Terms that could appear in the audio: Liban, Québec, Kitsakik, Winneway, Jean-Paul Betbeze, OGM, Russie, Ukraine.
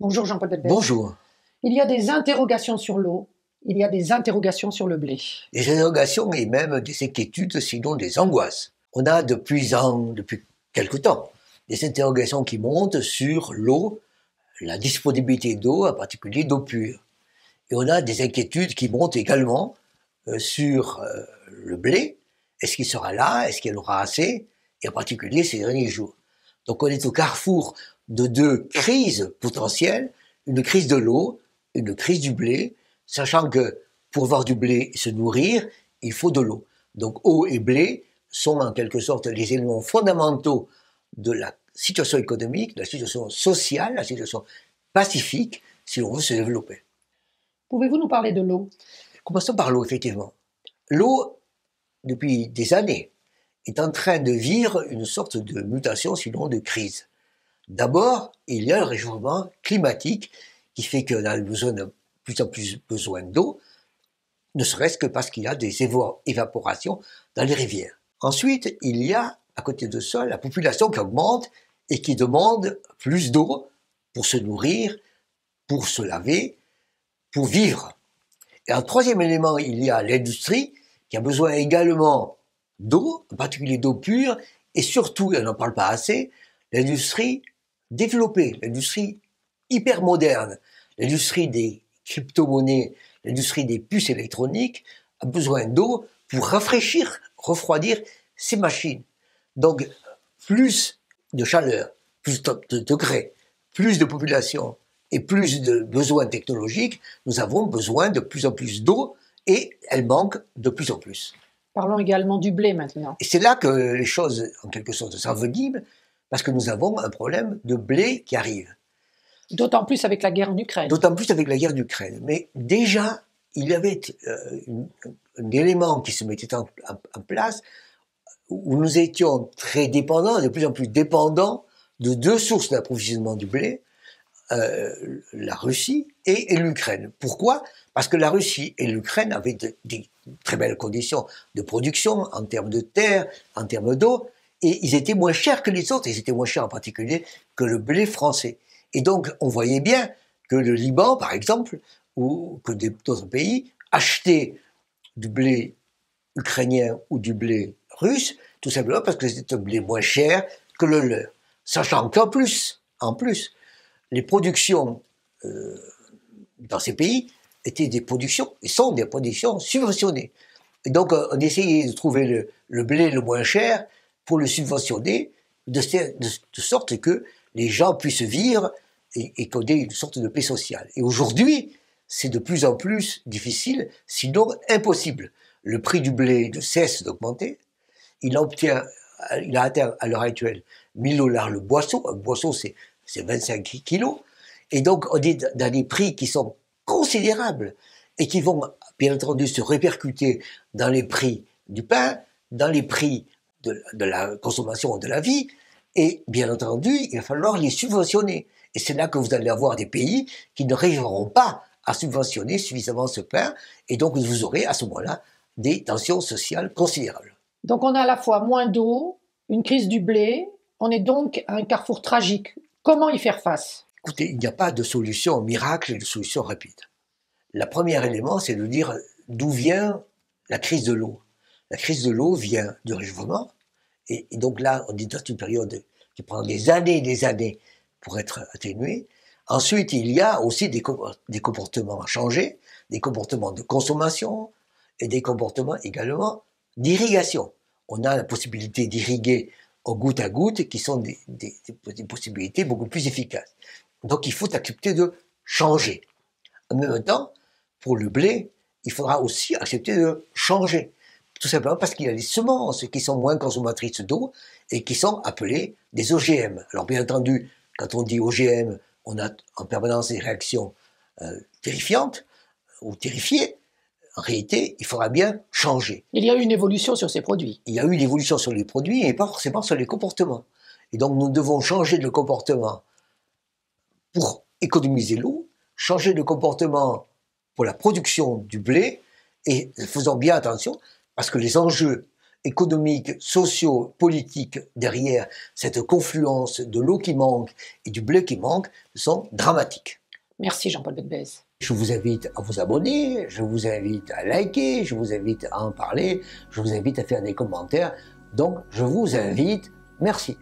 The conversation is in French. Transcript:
Bonjour Jean-Paul Betbeze. Bonjour. Il y a des interrogations sur l'eau, il y a des interrogations sur le blé. Des interrogations et même des inquiétudes, sinon des angoisses. On a depuis quelque temps des interrogations qui montent sur l'eau, la disponibilité d'eau, en particulier d'eau pure. Et on a des inquiétudes qui montent également sur le blé. Est-ce qu'il sera là? Est-ce qu'il y en aura assez? Et en particulier ces derniers jours. Donc on est au carrefour de deux crises potentielles, une crise de l'eau, une crise du blé, sachant que pour avoir du blé et se nourrir, il faut de l'eau. Donc eau et blé sont en quelque sorte les éléments fondamentaux de la situation économique, de la situation sociale, de la situation pacifique, si on veut se développer. Pouvez-vous nous parler de l'eau? Commençons par l'eau, effectivement. L'eau, depuis des années, est en train de vivre une sorte de mutation, sinon de crise. D'abord, il y a le réchauffement climatique qui fait qu'on a de plus en plus besoin d'eau, ne serait-ce que parce qu'il y a des évaporations dans les rivières. Ensuite, il y a, à côté de ça, la population qui augmente et qui demande plus d'eau pour se nourrir, pour se laver, pour vivre. Et en troisième élément, il y a l'industrie qui a besoin également d'eau, en particulier d'eau pure, et surtout, et on n'en parle pas assez, l'industrie développée, l'industrie hyper moderne, l'industrie des crypto-monnaies, l'industrie des puces électroniques a besoin d'eau pour rafraîchir, refroidir ces machines. Donc, plus de chaleur, plus de degrés, plus de population et plus de besoins technologiques, nous avons besoin de plus en plus d'eau et elle manque de plus en plus. Parlons également du blé maintenant. Et c'est là que les choses, en quelque sorte, s'enveniment, parce que nous avons un problème de blé qui arrive. D'autant plus avec la guerre en Ukraine. D'autant plus avec la guerre d'Ukraine. Mais déjà, il y avait un élément qui se mettait en place où nous étions très dépendants, de plus en plus dépendants de deux sources d'approvisionnement du blé, la Russie et l'Ukraine. Pourquoi? Parce que la Russie et l'Ukraine avaient des très belles conditions de production en termes de terre, en termes d'eau, et ils étaient moins chers que les autres, ils étaient moins chers en particulier que le blé français. Et donc, on voyait bien que le Liban, par exemple, ou que d'autres pays, achetaient du blé ukrainien ou du blé russe, tout simplement parce que c'était un blé moins cher que le leur. Sachant qu'en plus, les productions dans ces pays étaient des productions, et sont des productions subventionnées. Et donc, on essayait de trouver le blé le moins cher pour le subventionner, de sorte que les gens puissent vivre et qu'on ait une sorte de paix sociale. Et aujourd'hui, c'est de plus en plus difficile, sinon impossible. Le prix du blé ne cesse d'augmenter. Il a atteint à l'heure actuelle 1000 $ le boisseau. Un boisseau, c'est 25 kilos. Et donc, on est dans des prix qui sont considérables et qui vont, bien entendu, se répercuter dans les prix du pain, dans les prix de la consommation de la vie. Et bien entendu, il va falloir les subventionner. Et c'est là que vous allez avoir des pays qui ne réussiront pas à subventionner suffisamment ce pain. Et donc, vous aurez à ce moment-là des tensions sociales considérables. Donc, on a à la fois moins d'eau, une crise du blé. On est donc à un carrefour tragique. Comment y faire face? Écoutez, il n'y a pas de solution miracle et de solution rapide. Le premier élément, c'est de dire d'où vient la crise de l'eau. La crise de l'eau vient du réchauffement. Et donc là, on est dans une période qui prend des années pour être atténuée. Ensuite, il y a aussi des comportements à changer, des comportements de consommation et des comportements également d'irrigation. On a la possibilité d'irriguer au goutte à goutte qui sont des possibilités beaucoup plus efficaces. Donc il faut accepter de changer. En même temps, pour le blé, il faudra aussi accepter de changer. Tout simplement parce qu'il y a des semences qui sont moins consommatrices d'eau et qui sont appelées des OGM. Alors bien entendu, quand on dit OGM, on a en permanence des réactions terrifiantes ou terrifiées. En réalité, il faudra bien changer. Il y a eu une évolution sur ces produits. Il y a eu une évolution sur les produits et pas forcément sur les comportements. Et donc nous devons changer de comportement pour économiser l'eau, changer de comportement pour la production du blé et faisons bien attention. Parce que les enjeux économiques, sociaux, politiques derrière cette confluence de l'eau qui manque et du blé qui manque sont dramatiques. Merci Jean-Paul Betbeze. Je vous invite à vous abonner, je vous invite à liker, je vous invite à en parler, je vous invite à faire des commentaires. Donc je vous invite, merci.